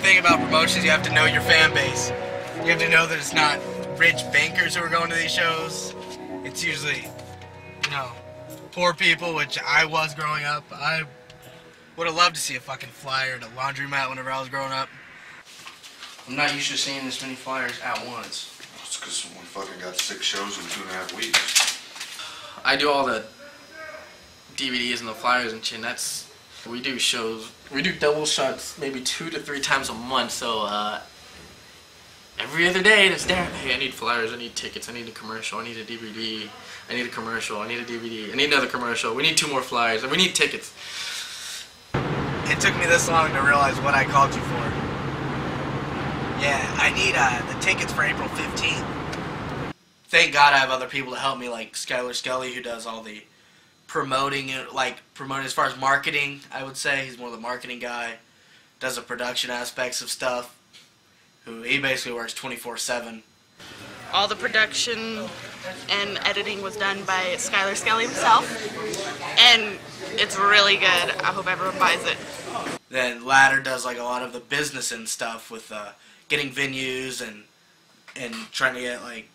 thing about promotions, you have to know your fan base. You have to know that it's not rich bankers who are going to these shows. It's usually, you know, poor people, which I was growing up. I would have loved to see a fucking flyer at a laundromat whenever I was growing up. I'm not used to seeing this many flyers at once. It's because we fucking got 6 shows in 2.5 weeks. I do all the DVDs and the flyers and shit. That's, we do shows, we do double shots maybe 2 to 3 times a month. So every other day, it's there. Hey, I need flyers, I need tickets, I need a commercial, I need a DVD, I need a commercial, I need a DVD, I need another commercial. We need 2 more flyers, and we need tickets. It took me this long to realize what I called you for. Yeah, I need the tickets for April 15th. Thank God I have other people to help me, like Skylar Skelly, who does all the promoting, like promoting as far as marketing, I would say. He's more of the marketing guy, does the production aspects of stuff, who he basically works 24/7. All the production and editing was done by Skylar Skelly himself, and it's really good. I hope everyone buys it. Then Ladder does like a lot of the business and stuff with getting venues and trying to get like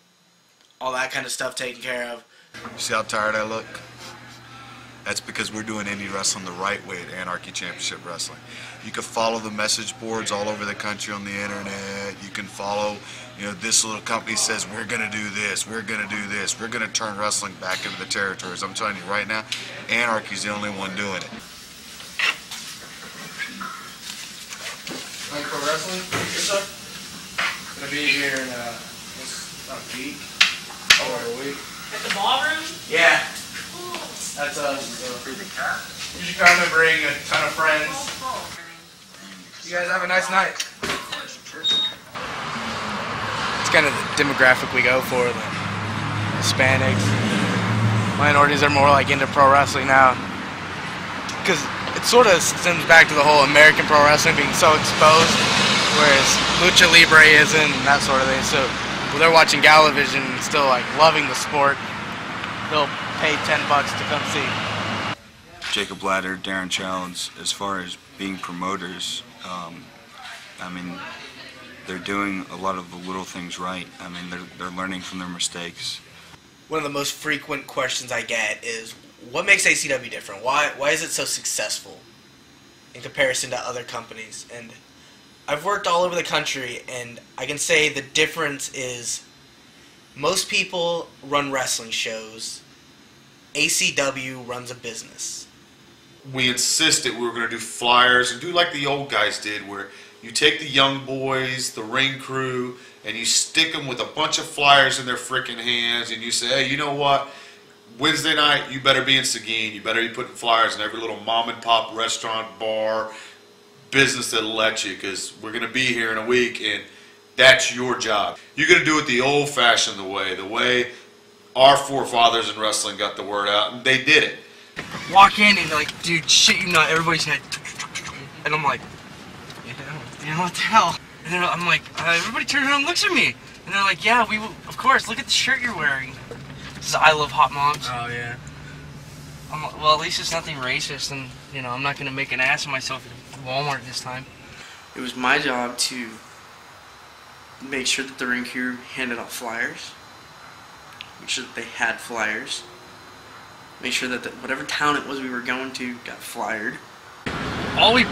all that kind of stuff taken care of. You see how tired I look? That's because we're doing indie wrestling the right way at Anarchy Championship Wrestling. You can follow the message boards all over the country on the internet. You can follow, you know, this little company says we're gonna do this, we're gonna do this, we're gonna turn wrestling back into the territories. I'm telling you right now, Anarchy's the only one doing it. Like for wrestling, yes, sir? Gonna be here in a week, over a week. At the ballroom? Yeah. Cool. That's us. You should come and bring a ton of friends. You guys have a nice night. It's kind of the demographic we go for. The Hispanics, minorities are more like into pro wrestling now, because it sort of stems back to the whole American pro wrestling being so exposed. Whereas Lucha Libre isn't, and that sort of thing. So well, they're watching Galavision and still like loving the sport. They'll pay $10 to come see. Jacob Ladder, Darren Childs, as far as being promoters, I mean, they're doing a lot of the little things right. I mean, they're learning from their mistakes. One of the most frequent questions I get is, what makes ACW different? Why is it so successful in comparison to other companies? And I've worked all over the country, and I can say the difference is most people run wrestling shows. ACW runs a business. We insisted we were going to do flyers and do like the old guys did, where you take the young boys, the ring crew, and you stick them with a bunch of flyers in their freaking hands, and you say, hey, you know what? Wednesday night, you better be in Seguin. You better be putting flyers in every little mom-and-pop restaurant, bar, business that'll let you, because we're going to be here in a week, and that's your job. You're going to do it the old-fashioned way, the way our forefathers in wrestling got the word out, and they did it. Walk in and like, dude, shit, you know, everybody's like, and I'm like, you know what the hell? And then I'm like, everybody turns around and looks at me, and they're like, yeah, we will, of course, look at the shirt you're wearing. This is I Love Hot Moms. Oh, yeah. I'm like, well, at least it's nothing racist, and, you know, I'm not going to make an ass of myself Walmart this time. It was my job to make sure that the ring crew handed out flyers, make sure that they had flyers, make sure that whatever town it was we were going to got flyered. All we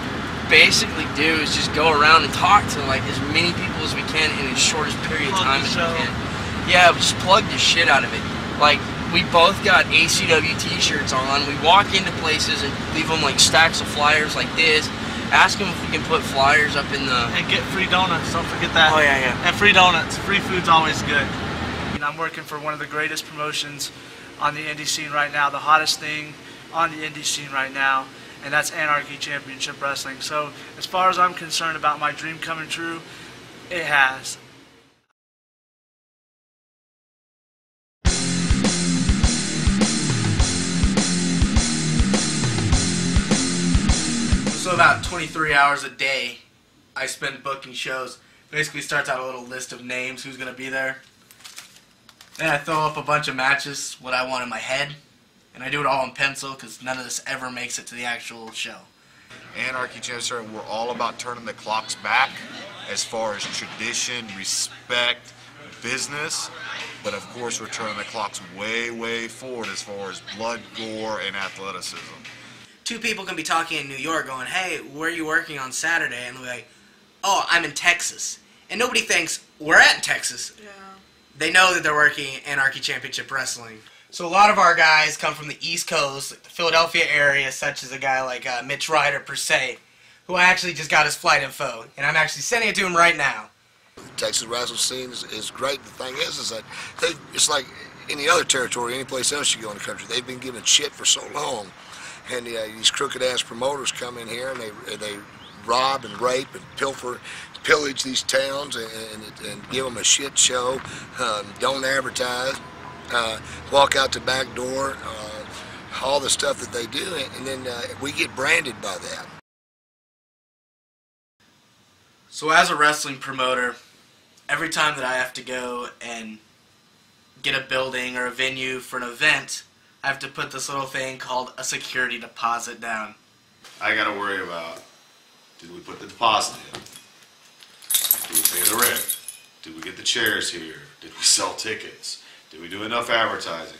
basically do is just go around and talk to like as many people as we can in the shortest period of time as we can. Yeah, just plug the shit out of it. Like, we both got ACW t-shirts on. We walk into places and leave them like stacks of flyers like this. Ask them if we can put flyers up in the... And get free donuts, don't forget that. Oh, yeah, yeah. And free donuts. Free food's always good. And I'm working for one of the greatest promotions on the indie scene right now, the hottest thing on the indie scene right now, and that's Anarchy Championship Wrestling. So as far as I'm concerned about my dream coming true, it has. So about 23 hours a day I spend booking shows. Basically starts out a little list of names, who's going to be there. Then I throw up a bunch of matches, what I want in my head. And I do it all in pencil because none of this ever makes it to the actual show. Anarchy Championship, we're all about turning the clocks back as far as tradition, respect, business, but of course we're turning the clocks way, way forward as far as blood, gore, and athleticism. Two people can be talking in New York going, hey, where are you working on Saturday? And they're like, oh, I'm in Texas. And nobody thinks, we're at Texas. Yeah. They know that they're working Anarchy Championship Wrestling. So a lot of our guys come from the East Coast, like the Philadelphia area, such as a guy like Mitch Ryder, per se, who I actually just got his flight info, and I'm actually sending it to him right now. The Texas wrestling scene is great. The thing is that it's like any other territory, any place else you go in the country. They've been given shit for so long, and these crooked-ass promoters come in here and they rob and rape and pillage these towns and give them a shit show, don't advertise, walk out the back door, all the stuff that they do, and then we get branded by that. So as a wrestling promoter, every time that I have to go and get a building or a venue for an event, I have to put this little thing called a security deposit down. I gotta worry about, did we put the deposit in? Did we pay the rent? Did we get the chairs here? Did we sell tickets? Did we do enough advertising?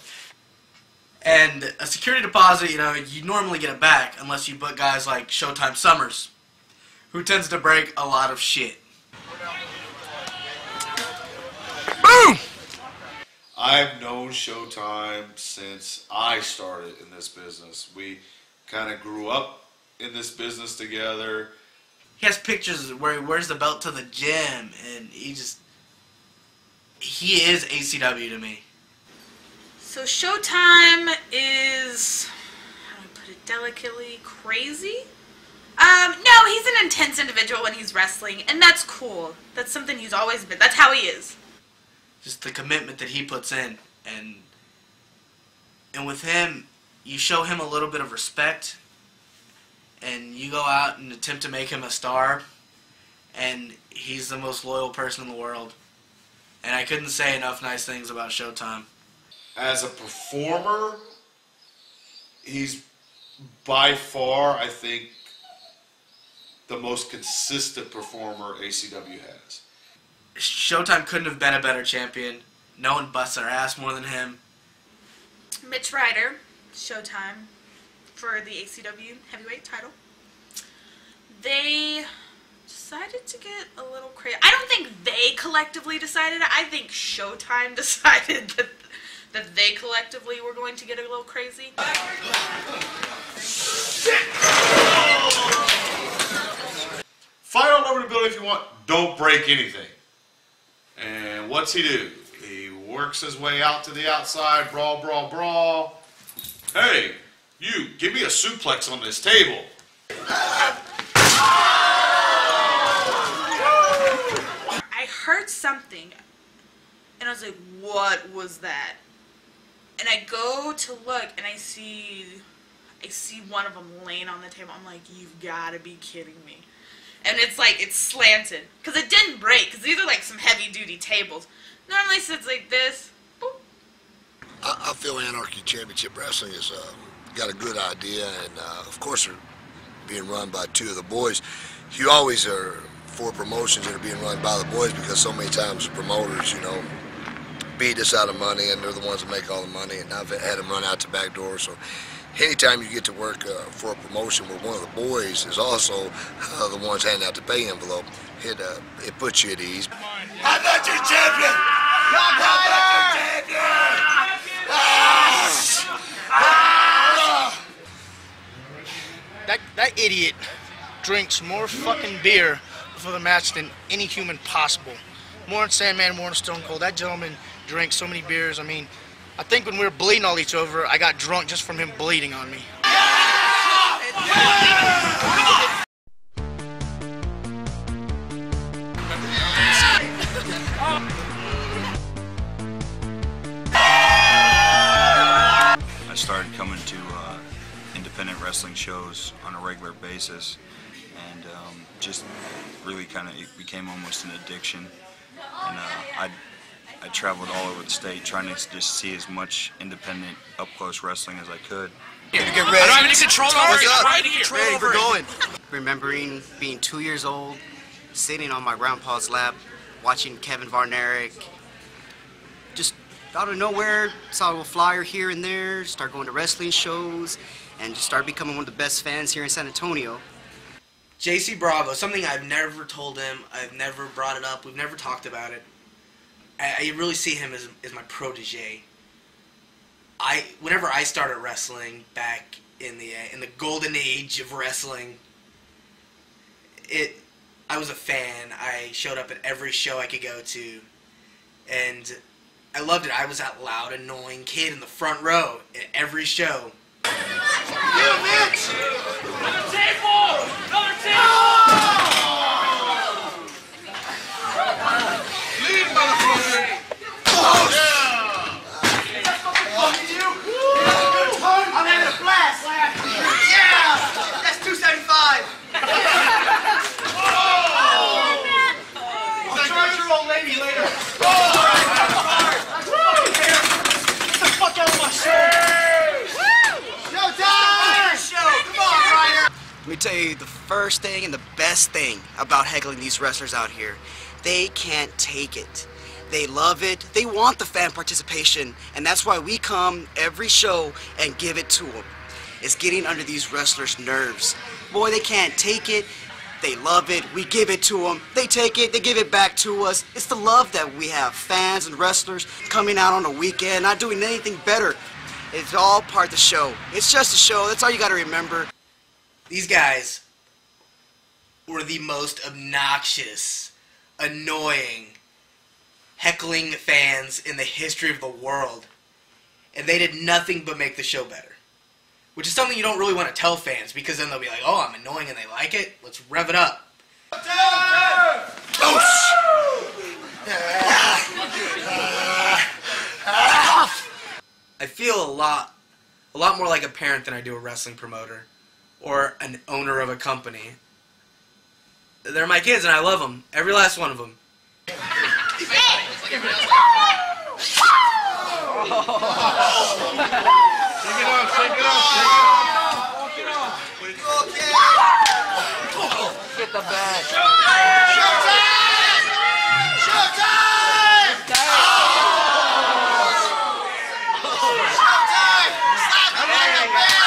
And a security deposit, you know, you normally get it back unless you book guys like Showtime Summers, who tends to break a lot of shit. Boom! I've known Showtime since I started in this business. We kind of grew up in this business together. He has pictures where he wears the belt to the gym, and he is ACW to me. So Showtime is, how do I put it delicately, crazy? No, he's an intense individual when he's wrestling, and that's cool. That's something he's always been. That's how he is. Just the commitment that he puts in, and with him, you show him a little bit of respect, and you go out and attempt to make him a star, and he's the most loyal person in the world. And I couldn't say enough nice things about Showtime. As a performer, he's by far, I think, the most consistent performer ACW has. Showtime couldn't have been a better champion. No one busts their ass more than him. Mitch Ryder, Showtime, for the ACW heavyweight title. They decided to get a little crazy. I don't think they collectively decided. I think Showtime decided that they collectively were going to get a little crazy. Shit! Fight all over the building if you want, don't break anything. And what's he do? He works his way out to the outside, brawl, brawl, brawl. Hey, you, give me a suplex on this table. I heard something, and I was like, what was that? And I go to look, and I see one of them laying on the table. I'm like, you've got to be kidding me. And it's like, it's slanted. Because it didn't break. Because these are like some heavy-duty tables. Normally it's like this. Boop. I feel Anarchy Championship Wrestling has got a good idea. And, of course, they're being run by two of the boys. You always are for promotions that are being run by the boys because so many times promoters, you know, beat us out of money. And they're the ones that make all the money. And I've had them run out the back door. So anytime you get to work for a promotion where one of the boys is also the ones handing out the pay envelope, it puts you at ease. I'm not your champion! I'm not your champion! That idiot drinks more fucking beer before the match than any human possible. More than Sandman, more than Stone Cold. That gentleman drinks so many beers, I mean, I think when we were bleeding all each over, I got drunk just from him bleeding on me. I started coming to independent wrestling shows on a regular basis, and just really kind of, it became almost an addiction. And I traveled all over the state trying to just see as much independent, up-close wrestling as I could. here. Get ready. I don't have any control over it. Ready, we're going. Remembering being 2 years old, sitting on my grandpa's lap, watching Kevin Varnaric. Just out of nowhere, saw a little flyer here and there, start going to wrestling shows, and just start becoming one of the best fans here in San Antonio. JC Bravo, something I've never told him, I've never brought it up, we've never talked about it. I really see him as my protege. Whenever I started wrestling back in the golden age of wrestling, I was a fan. I showed up at every show I could go to, and I loved it. I was that loud, annoying kid in the front row at every show. You Mitch! Another table! Another table! Leave, motherfucker! Oh, yeah! I'm having a blast! Yeah! That's 275! I'll charge your old lady later. Get the fuck out of my show! Showtime! Come on, Ryder! Let me tell you the first thing and the best thing about heckling these wrestlers out here. They can't take it. They love it. They want the fan participation, and that's why we come every show and give it to them. It's getting under these wrestlers' nerves. Boy, they can't take it. They love it. We give it to them. They take it. They give it back to us. It's the love that we have, fans and wrestlers coming out on a weekend, not doing anything better. It's all part of the show. It's just a show. That's all you got to remember. These guys were the most obnoxious, annoying, heckling fans in the history of the world, and they did nothing but make the show better, which is something you don't really want to tell fans, because then they'll be like, oh, I'm annoying and they like it, let's rev it up. I feel a lot more like a parent than I do a wrestling promoter or an owner of a company. They're my kids and I love them, every last one of them. Take it off. Get the bag. Showtime! Showtime! Slap him in the back!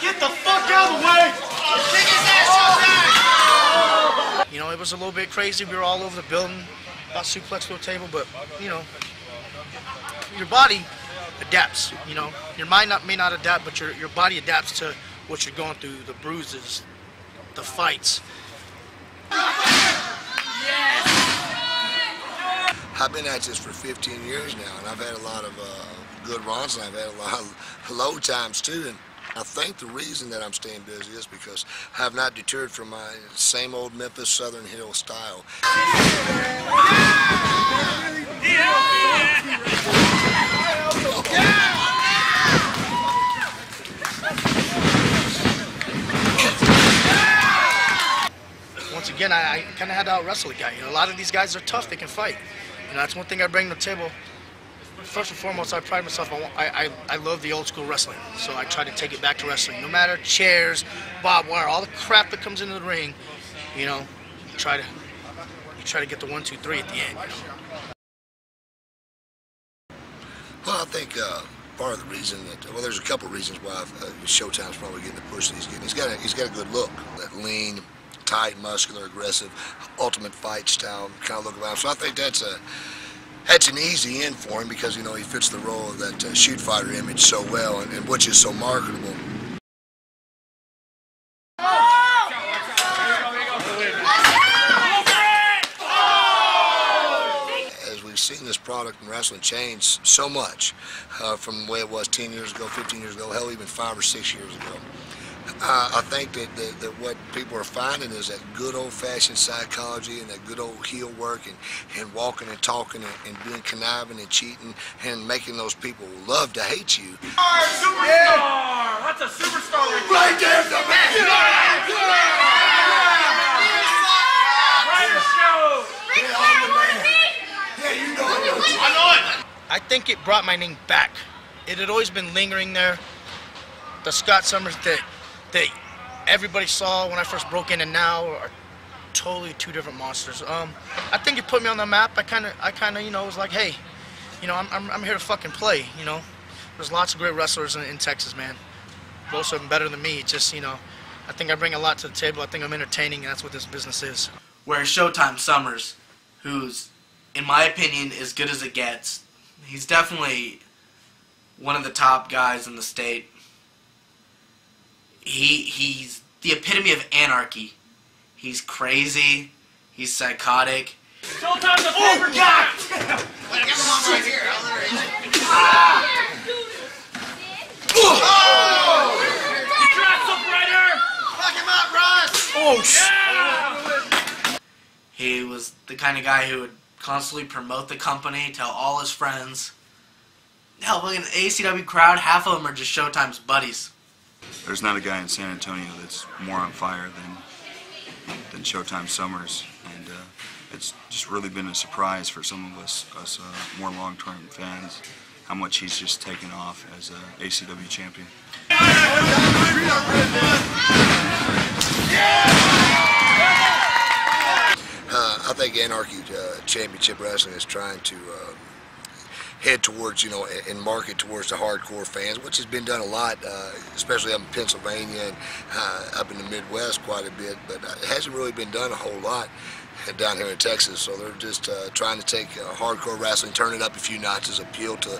Get the fuck out of the way! Take his ass, Showtime! You know, it was a little bit crazy. We were all over the building, got suplexed to a table, but, you know, your body adapts, you know. Your mind may not adapt, but your body adapts to what you're going through, the bruises, the fights. I've been at this for 15 years now, and I've had a lot of good runs, and I've had a lot of low times, too. And I think the reason that I'm staying busy is because I have not deterred from my same old Memphis Southern Hill style. Once again, I kind of had to out-wrestle a guy. You know, a lot of these guys are tough, they can fight. You know, that's one thing I bring to the table. First and foremost, I pride myself on, I love the old school wrestling, so I try to take it back to wrestling. No matter chairs, barbed wire, all the crap that comes into the ring, you know, you try to get the 1, 2, 3 at the end. You know? Well, I think part of the reason that, well, there's a couple reasons why Showtime's probably getting the push that he's getting. He's got a good look, that lean, tight, muscular, aggressive, ultimate fight style kind of look about him. So I think that's an easy end for him because, you know, he fits the role of that shoot fighter image so well, and which is so marketable. As we've seen this product in wrestling change so much from the way it was 10 years ago, 15 years ago, hell, even 5 or 6 years ago. I think that what people are finding is that good old-fashioned psychology and that good old heel work and walking and talking and being conniving and cheating and making those people love to hate you. Superstar! Yeah. That's a superstar right there! The best! Yeah, you know it. I know it. I think it brought my name back. it had always been lingering there. The Scott Summers that everybody saw when I first broke in and now are totally two different monsters. I think it put me on the map. I kind of, you know, was like, hey, you know, I'm here to fucking play. You know, there's lots of great wrestlers in Texas, man. Most of them better than me. Just, you know, I think I bring a lot to the table. I think I'm entertaining, and that's what this business is. Where Showtime Summers, who's, in my opinion, as good as it gets, he's definitely one of the top guys in the state. He's the epitome of anarchy. He's crazy. He's psychotic. Showtime's a favorite guy! Wait, I got him on right here. You dropped something right here! Fuck him up, Ross! Oh, shit! Yeah. He was the kind of guy who would constantly promote the company, tell all his friends. Hell, look at the ACW crowd, half of them are just Showtime's buddies. There's not a guy in San Antonio that's more on fire than Showtime Summers, and it's just really been a surprise for some of us more long-term fans, how much he's just taken off as a ACW champion. I think Anarchy Championship Wrestling is trying to head towards, you know, and market towards the hardcore fans, which has been done a lot, especially up in Pennsylvania and up in the Midwest quite a bit, but it hasn't really been done a whole lot down here in Texas, so they're just trying to take hardcore wrestling, turn it up a few notches, appeal to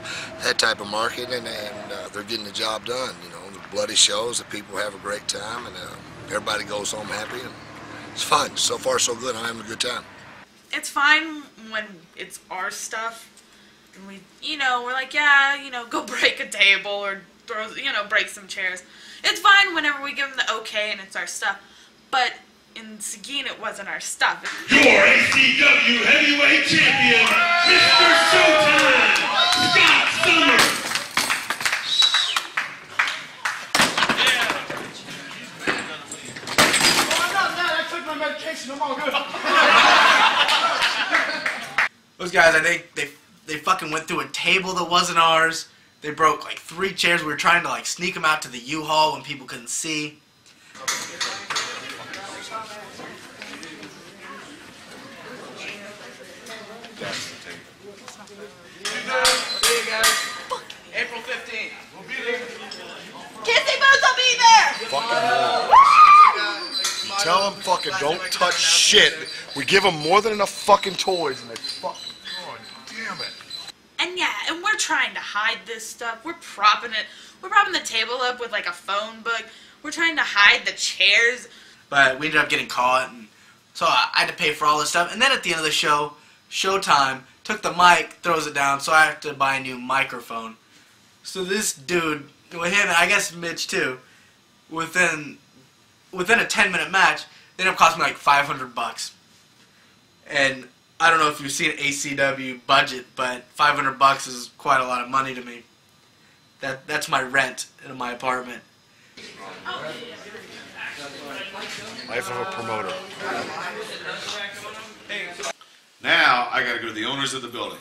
that type of market, and they're getting the job done, you know, the bloody shows, the people have a great time, and everybody goes home happy, and it's fun. So far, so good. I'm having a good time. It's fine when it's our stuff. And we, you know, we're like, yeah, you know, go break a table or throw, you know, break some chairs. It's fine whenever we give them the okay and it's our stuff. But in Seguin, it wasn't our stuff. Your ACW Heavyweight Champion, Mr. Showtime, Scott Summers. Oh, I'm not mad. I took my medication. I'm all good. Those guys, I think they fucking went through a table that wasn't ours. They broke like 3 chairs. We were trying to like sneak them out to the U-Haul when people couldn't see. April 15th. We'll be there. Kissy Booth will be there. Fucking tell them fucking don't touch shit. We give them more than enough fucking toys and they fuck. And yeah, and we're trying to hide this stuff. We're propping it. We're propping the table up with like a phone book. We're trying to hide the chairs. But we ended up getting caught, and so I had to pay for all this stuff. And then at the end of the show, Showtime took the mic, throws it down, so I have to buy a new microphone. So this dude, with him, and I guess Mitch too, within a 10-minute match, they ended up costing me like $500. And I don't know if you've seen ACW budget, but $500 is quite a lot of money to me. That's my rent in my apartment. Life of a promoter. Now I got to go to the owners of the building.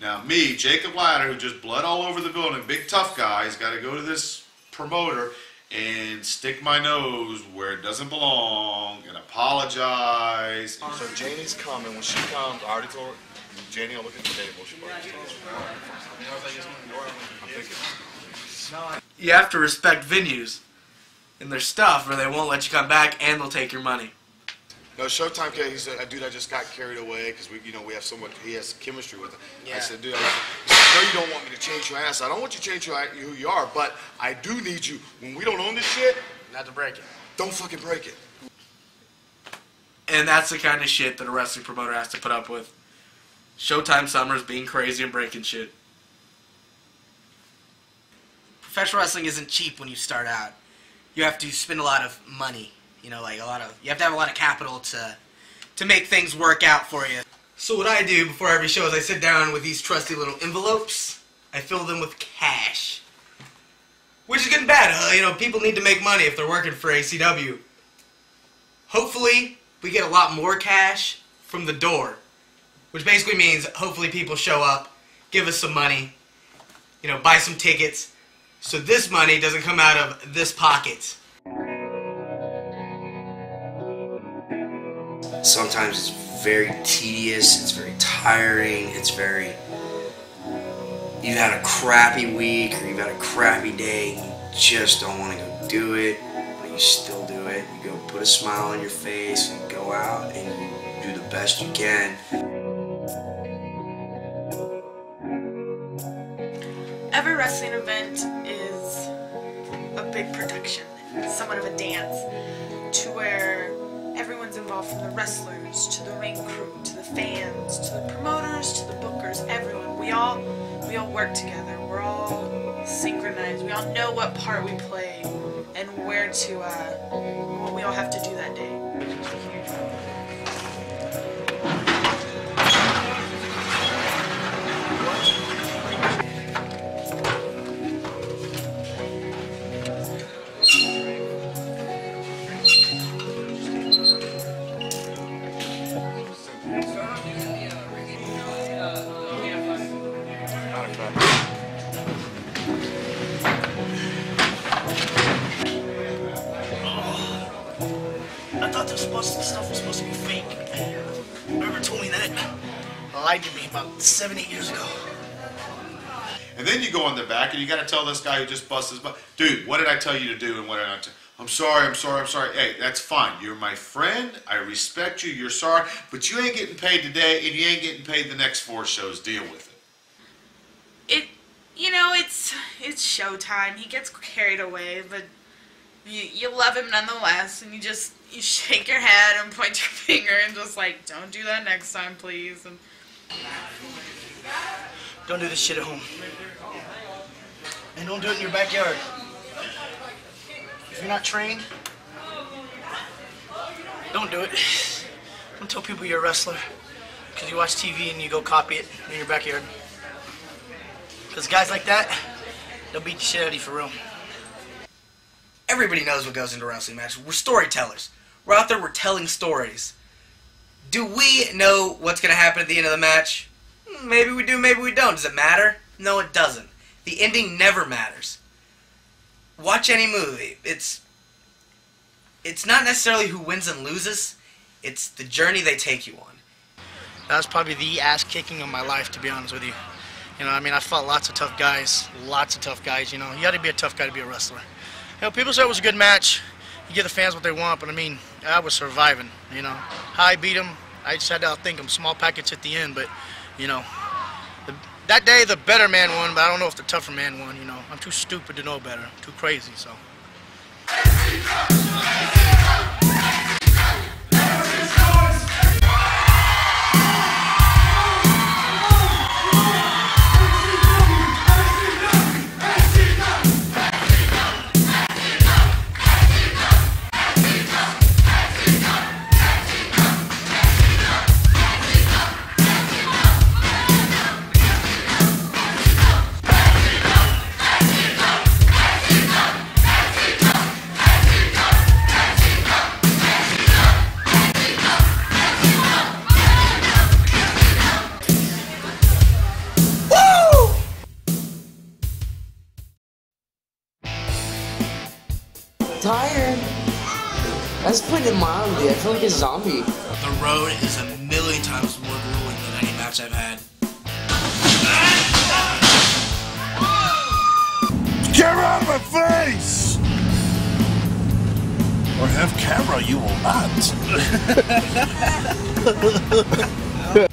Now me, Jacob Ladder, who just bled all over the building, big tough guy, has got to go to this promoter and stick my nose where it doesn't belong and apologize. So Janie's coming. When she comes, I already told her, Janie will look at the table. She'll already told her. You have to respect venues and their stuff or they won't let you come back and they'll take your money. No, Showtime kid, he said, dude, I just got carried away because we, you know, we have so much, he has chemistry with him. Yeah. I said, dude, I know you don't want me to change your ass. I don't want you to change who you are, but I do need you, when we don't own this shit, not to break it. Don't fucking break it. And that's the kind of shit that a wrestling promoter has to put up with. Showtime Summers being crazy and breaking shit. Professional wrestling isn't cheap when you start out. You have to spend a lot of money. You know, like you have to have a lot of capital to make things work out for you. So what I do before every show is I sit down with these trusty little envelopes. I fill them with cash, which is getting bad. You know, people need to make money if they're working for ACW. Hopefully, we get a lot more cash from the door, which basically means hopefully people show up, give us some money, you know, buy some tickets so this money doesn't come out of this pocket. Sometimes it's very tedious, it's very tiring, it's very, you've had a crappy week or you've had a crappy day, you just don't want to go do it, but you still do it. You go put a smile on your face and go out and you do the best you can. Every wrestling event is a big production, somewhat of a dance, to where everyone's involved, from the wrestlers to the ring crew to the fans to the promoters to the bookers, everyone. We all work together. We're all synchronized. We all know what part we play and where to what we all have to do that day. About 7 8 years ago. And then you go on the back and you got to tell this guy who just busts his butt, dude, what did I tell you to do and what did I not do? I'm sorry, I'm sorry, I'm sorry. Hey, that's fine. You're my friend. I respect you. You're sorry. But you ain't getting paid today and you ain't getting paid the next 4 shows. Deal with it. It, you know, it's showtime. He gets carried away, but you love him nonetheless, and you shake your head and point your finger and just like, don't do that next time, please. And don't do this shit at home. And don't do it in your backyard. If you're not trained, don't do it. Don't tell people you're a wrestler because you watch TV and you go copy it in your backyard. Because guys like that, they'll beat the shit out of you for real. Everybody knows what goes into wrestling matches. We're storytellers. We're out there, we're telling stories. Do we know what's going to happen at the end of the match? Maybe we do, maybe we don't. Does it matter? No, it doesn't. The ending never matters. Watch any movie. It's not necessarily who wins and loses. It's the journey they take you on. That was probably the ass-kicking of my life, to be honest with you. You know, I mean, I fought lots of tough guys, you know. You got to be a tough guy to be a wrestler. You know, people say it was a good match. You give the fans what they want, but I mean, I was surviving, you know. How I beat them, I just had to outthink them. Small packets at the end, but, you know, that day the better man won, but I don't know if the tougher man won, you know. I'm too stupid to know better. I'm too crazy, so. Tired. That's pretty mildly. I feel like a zombie. The road is a million times more grueling than any match I've had. Get out of my face! Or have camera, you will not.